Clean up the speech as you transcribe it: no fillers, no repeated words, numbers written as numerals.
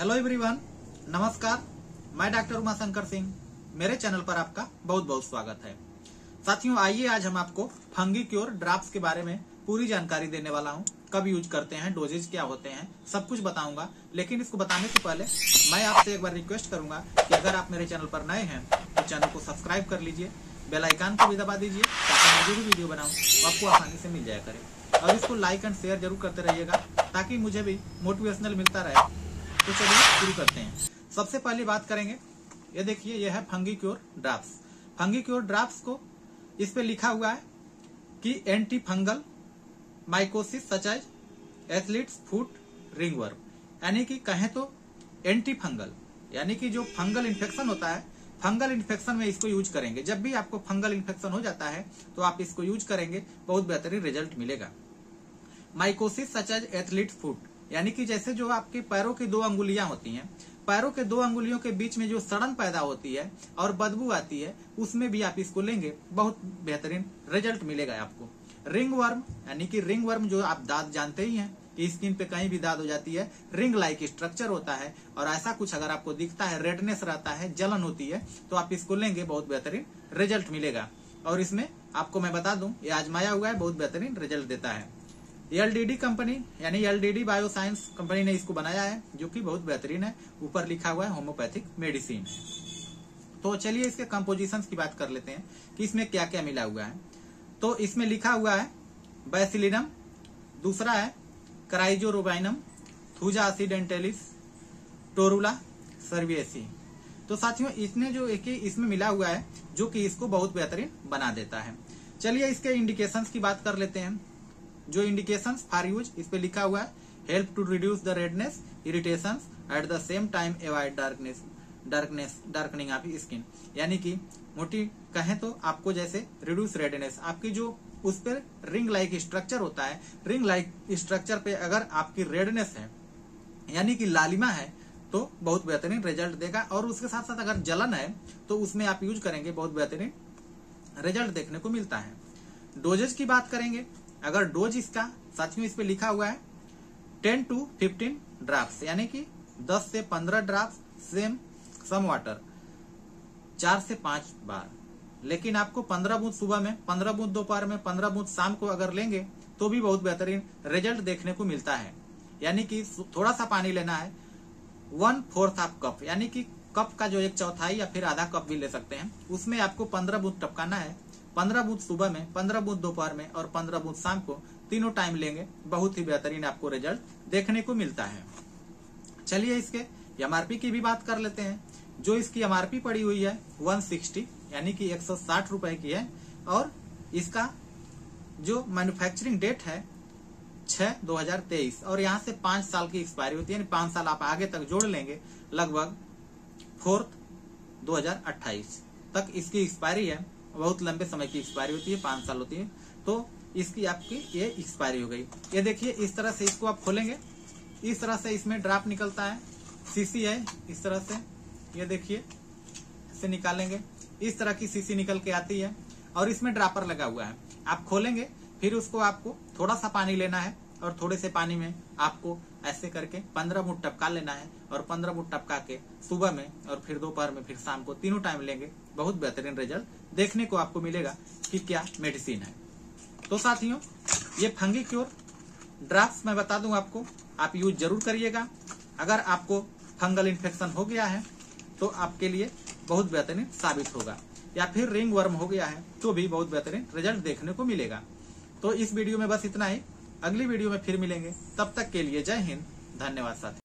Hello everyone, नमस्कार। मैं doctor Umashankar Singh, मेरे चैनल पर आपका बहुत बहुत स्वागत है। साथियों, आइए आज हम आपको फंगीक्योर ड्रॉप्स के बारे में पूरी जानकारी देने वाला हूं। कब यूज करते हैं, डोजेज क्या होते हैं, सब कुछ बताऊंगा। लेकिन इसको बताने से पहले मैं आपसे एक बार रिक्वेस्ट करूंगा कि अगर आप मेरे चैनल पर नए हैं तो चैनल को सब्सक्राइब कर लीजिए, बेल आइकन को भी दबा दीजिए ताकि मैं जो भी वीडियो बनाऊँ आपको आसानी से मिल जाया करे। और इसको लाइक एंड शेयर जरूर करते रहिएगा ताकि मुझे भी मोटिवेशनल मिलता रहे। तो चलिए शुरू करते हैं। सबसे पहले बात करेंगे, ये देखिए, यह है फंगीक्योर ड्रॉप्स। फंगीक्योर ड्रॉप्स को इस पे लिखा हुआ है कि anti fungal mycosis such as athlete foot ringworm, यानी कि कहें तो एंटी फंगल, यानी कि जो फंगल इन्फेक्शन होता है, फंगल इन्फेक्शन में इसको यूज करेंगे। जब भी आपको फंगल इन्फेक्शन हो जाता है तो आप इसको यूज करेंगे, बहुत बेहतरीन रिजल्ट मिलेगा। Mycosis such as athlete foot, यानी कि जैसे जो आपके पैरों की दो अंगुलियां होती हैं, पैरों के दो अंगुलियों के बीच में जो सड़न पैदा होती है और बदबू आती है, उसमें भी आप इसको लेंगे, बहुत बेहतरीन रिजल्ट मिलेगा आपको। रिंगवर्म, यानी कि रिंगवर्म जो आप दाद जानते ही हैं कि स्किन पे कहीं भी दाद हो जाती है, रिंग लाइक स्ट्रक्चर होता है और ऐसा कुछ अगर आपको दिखता है, रेडनेस रहता है, जलन होती है, तो आप इसको लेंगे, बहुत बेहतरीन रिजल्ट मिलेगा। और इसमें आपको मैं बता दूं, ये आजमाया हुआ है, बहुत बेहतरीन रिजल्ट देता है। LDD कंपनी यानी LDD बायोसाइंस कंपनी ने इसको बनाया है, जो कि बहुत बेहतरीन है। ऊपर लिखा हुआ है होम्योपैथिक मेडिसिन। तो चलिए इसके कंपोजिशंस की बात कर लेते हैं कि इसमें क्या क्या मिला हुआ है। तो इसमें लिखा हुआ है बैसिलिनम, दूसरा है क्राइजो रोबाइनम, थुजासीडेंटलिस, टोरुला सर्विएसी। तो साथियों, इसने जो एक इसमें मिला हुआ है जो कि इसको बहुत बेहतरीन बना देता है। चलिए इसके इंडिकेशंस की बात कर लेते हैं। जो इंडिकेशंस फॉर यूज, इस पे लिखा हुआ है help to reduce the redness, irritations, at the same time avoid darkening of skin, यानी कि मोटी कहें तो आपको जैसे रिड्यूस रेडनेस, आपकी जो उस पर रिंग लाइक स्ट्रक्चर होता है, रिंग लाइक स्ट्रक्चर पे अगर आपकी रेडनेस है यानी कि लालिमा है तो बहुत बेहतरीन रिजल्ट देगा। और उसके साथ साथ अगर जलन है तो उसमें आप यूज करेंगे, बहुत बेहतरीन रिजल्ट देखने को मिलता है। डोजेज की बात करेंगे, अगर डोज इसका साथियों इस पे लिखा हुआ है 10 to 15 ड्रॉप्स, यानी कि 10 से 15 ड्रॉप्स सम वाटर 4 से 5 बार। लेकिन आपको 15 बूंद सुबह में, 15 बूंद दोपहर में, 15 बूंद शाम को अगर लेंगे तो भी बहुत बेहतरीन रिजल्ट देखने को मिलता है। यानी कि थोड़ा सा पानी लेना है, 1/4 ऑफ कप, यानी कि कप का जो 1/4 या फिर आधा कप भी ले सकते हैं, उसमें आपको 15 बूंद टपकाना है। 15 बूंद सुबह में, 15 बूंद दोपहर में और 15 बूंद शाम को, तीनों टाइम लेंगे, बहुत ही बेहतरीन आपको रिजल्ट देखने को मिलता है। चलिए इसके एमआरपी की भी बात कर लेते हैं। जो इसकी एमआरपी पड़ी हुई है 160, यानी कि 160 रुपए की है। और इसका जो मैन्युफैक्चरिंग डेट है 6/2023 और यहाँ से 5 साल की एक्सपायरी होती है, यानी 5 साल आप आगे तक जोड़ लेंगे, लगभग 4/2028 तक इसकी एक्सपायरी है। बहुत लंबे समय की एक्सपायरी होती है, 5 साल होती है, तो इसकी आपकी ये एक्सपायरी हो गई। ये देखिए, इस तरह से इसको आप खोलेंगे, इस तरह से इसमें ड्रॉप निकलता है, सीसी है इस तरह से, ये देखिए इसे निकालेंगे, इस तरह की सीसी निकल के आती है और इसमें ड्रॉपर लगा हुआ है। आप खोलेंगे, फिर उसको आपको थोड़ा सा पानी लेना है और थोड़े से पानी में आपको ऐसे करके 15 बूंद टपका लेना है और 15 बूंद टपका के सुबह में और फिर दोपहर में फिर शाम को, तीनों टाइम लेंगे, बहुत बेहतरीन रिजल्ट देखने को आपको मिलेगा कि क्या मेडिसिन है। तो साथियों, ये फंगीक्योर ड्रॉप्स मैं बता दूं आपको, आप यूज जरूर करिएगा। अगर आपको फंगल इन्फेक्शन हो गया है तो आपके लिए बहुत बेहतरीन साबित होगा, या फिर रिंग वर्म हो गया है तो भी बहुत बेहतरीन रिजल्ट देखने को मिलेगा। तो इस वीडियो में बस इतना ही, अगली वीडियो में फिर मिलेंगे, तब तक के लिए जय हिंद, धन्यवाद साथियों।